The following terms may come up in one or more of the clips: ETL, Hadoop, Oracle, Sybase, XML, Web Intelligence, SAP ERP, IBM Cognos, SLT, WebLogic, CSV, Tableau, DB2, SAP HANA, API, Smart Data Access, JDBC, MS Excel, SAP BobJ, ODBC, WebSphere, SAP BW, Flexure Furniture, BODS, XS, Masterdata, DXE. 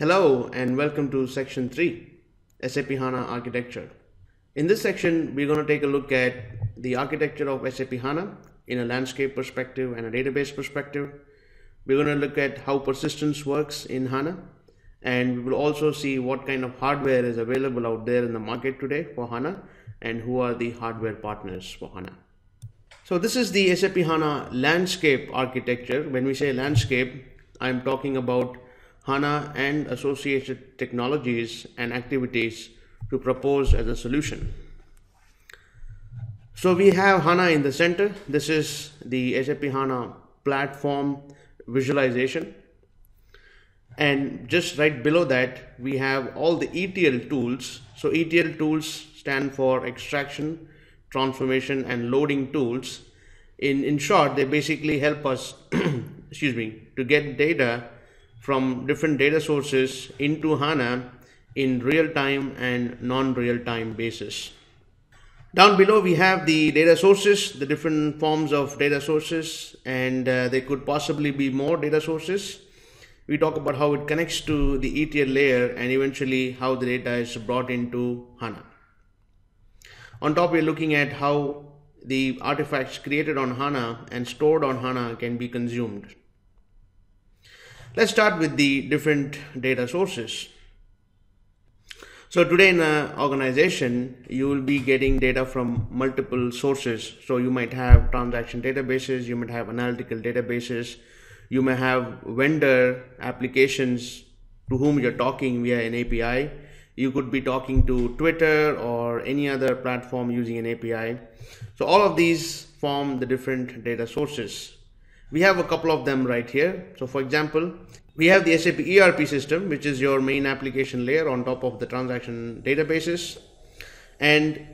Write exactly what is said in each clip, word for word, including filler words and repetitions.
Hello and welcome to section three, S A P HANA architecture. In this section, we're going to take a look at the architecture of S A P HANA in a landscape perspective and a database perspective. We're going to look at how persistence works in HANA, and we will also see what kind of hardware is available out there in the market today for HANA and who are the hardware partners for HANA. So this is the S A P HANA landscape architecture. When we say landscape, I'm talking about HANA and associated technologies and activities to propose as a solution. So we have HANA in the center. This is the S A P HANA platform visualization. And just right below that, we have all the E T L tools. So E T L tools stand for extraction, transformation, and loading tools. In, in short, they basically help us excuse me, to get data from different data sources into HANA in real-time and non-real-time basis. Down below we have the data sources, the different forms of data sources, and uh, there could possibly be more data sources. We talk about how it connects to the E T L layer and eventually how the data is brought into HANA. On top, we're looking at how the artifacts created on HANA and stored on HANA can be consumed. Let's start with the different data sources. So today in an organization, you will be getting data from multiple sources. So you might have transaction databases, you might have analytical databases, you may have vendor applications to whom you're talking via an A P I. You could be talking to Twitter or any other platform using an A P I. So all of these form the different data sources. We have a couple of them right here. So for example, we have the S A P E R P system, which is your main application layer on top of the transaction databases. And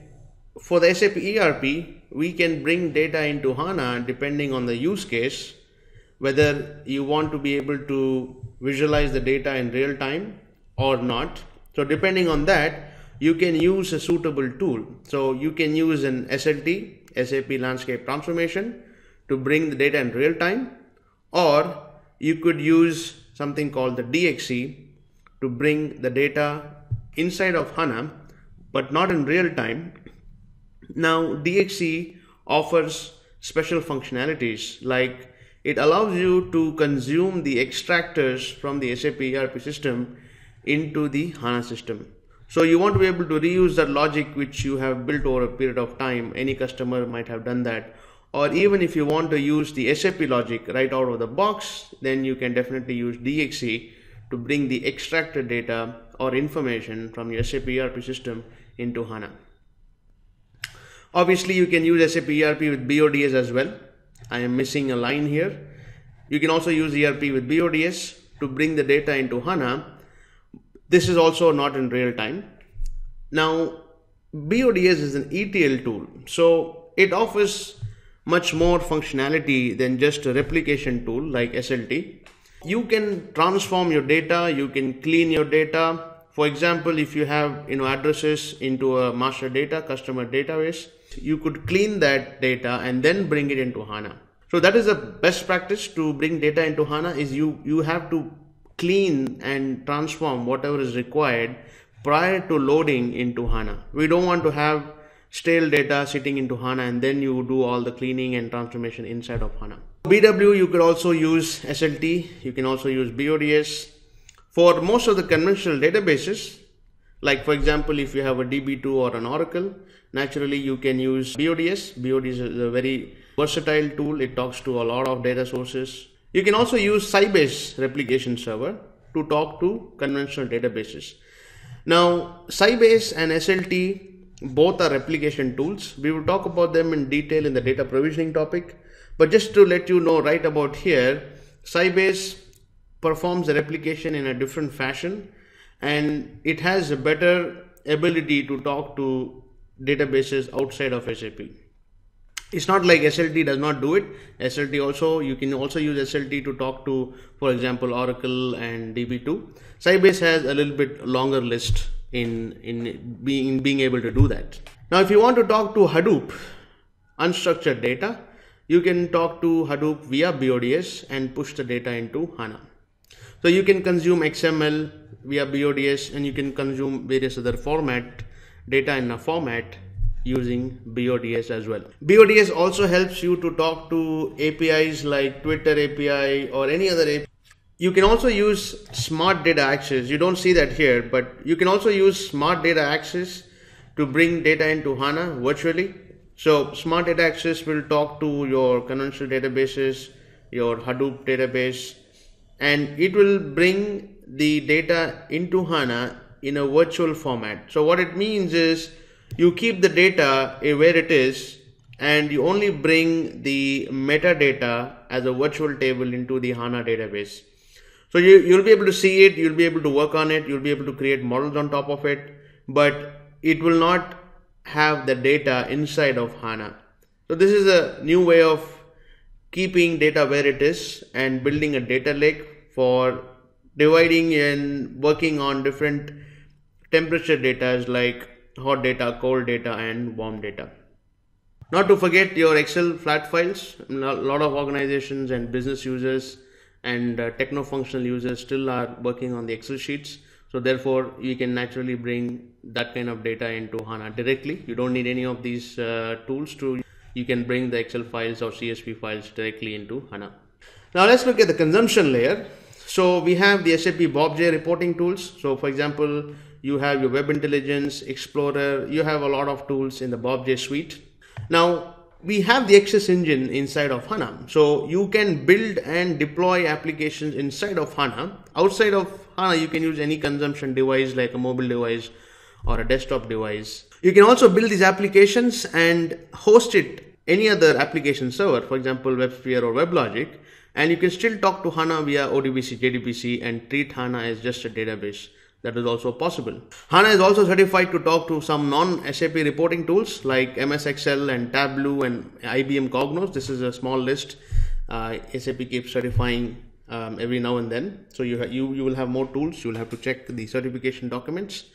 for the S A P E R P, we can bring data into HANA depending on the use case, whether you want to be able to visualize the data in real time or not. So depending on that, you can use a suitable tool. So you can use an S L T, S A P Landscape Transformation, to bring the data in real time, or you could use something called the D X E to bring the data inside of HANA, but not in real time. Now, D X E offers special functionalities, like it allows you to consume the extractors from the S A P E R P system into the HANA system. So you want to be able to reuse that logic which you have built over a period of time. Any customer might have done that. Or even if you want to use the S A P logic right out of the box, then you can definitely use D X E to bring the extracted data or information from your S A P E R P system into HANA. Obviously, you can use S A P E R P with B O D S as well. I am missing a line here. You can also use E R P with B O D S to bring the data into HANA. This is also not in real time. Now, B O D S is an E T L tool, so it offers much more functionality than just a replication tool like S L T. You can transform your data, you can clean your data. For example, if you have you know addresses into a master data, customer database, you could clean that data and then bring it into HANA. So that is the best practice to bring data into HANA, is you, you have to clean and transform whatever is required prior to loading into HANA. We don't want to have stale data sitting into HANA and then you do all the cleaning and transformation inside of HANA. B W, you could also use S L T, you can also use B O D S. For most of the conventional databases, like for example, if you have a D B two or an Oracle, naturally you can use B O D S. B O D S is a very versatile tool, it talks to a lot of data sources. You can also use Sybase replication server to talk to conventional databases. Now, Sybase and S L T both are replication tools. We will talk about them in detail in the data provisioning topic, but just to let you know right about here, Sybase performs the replication in a different fashion and it has a better ability to talk to databases outside of S A P. It's not like S L T does not do it. S L T also, you can also use S L T to talk to, for example, Oracle and D B two. Sybase has a little bit longer list In, in, being, in being able to do that. Now, if you want to talk to Hadoop, unstructured data, you can talk to Hadoop via B O D S and push the data into HANA. So you can consume X M L, via B O D S, and you can consume various other format data in a format using B O D S as well. B O D S also helps you to talk to A P Is like Twitter A P I or any other A P I. You can also use Smart Data Access. You don't see that here, but you can also use Smart Data Access to bring data into HANA virtually. So Smart Data Access will talk to your conventional databases, your Hadoop database, and it will bring the data into HANA in a virtual format. So what it means is you keep the data where it is and you only bring the metadata as a virtual table into the HANA database. So you, you'll be able to see it, you'll be able to work on it, you'll be able to create models on top of it, but it will not have the data inside of HANA. So this is a new way of keeping data where it is and building a data lake for dividing and working on different temperature data like hot data, cold data and warm data. Not to forget your Excel flat files. A lot of organizations and business users and uh, techno-functional users still are working on the Excel sheets. So therefore you can naturally bring that kind of data into HANA directly. You don't need any of these uh, tools to, you can bring the Excel files or C S V files directly into HANA. Now let's look at the consumption layer. So we have the S A P BobJ reporting tools. So for example, you have your Web Intelligence, Explorer, you have a lot of tools in the BobJ suite. Now we have the X S engine inside of HANA. So you can build and deploy applications inside of HANA. Outside of HANA, you can use any consumption device like a mobile device or a desktop device. You can also build these applications and host it any other application server, for example, WebSphere or WebLogic, and you can still talk to HANA via O D B C, J D B C and treat HANA as just a database. That is also possible. HANA is also certified to talk to some non-S A P reporting tools like M S Excel and Tableau and I B M Cognos. This is a small list. Uh, S A P keeps certifying um, every now and then. So you, you, you will have more tools. You will have to check the certification documents.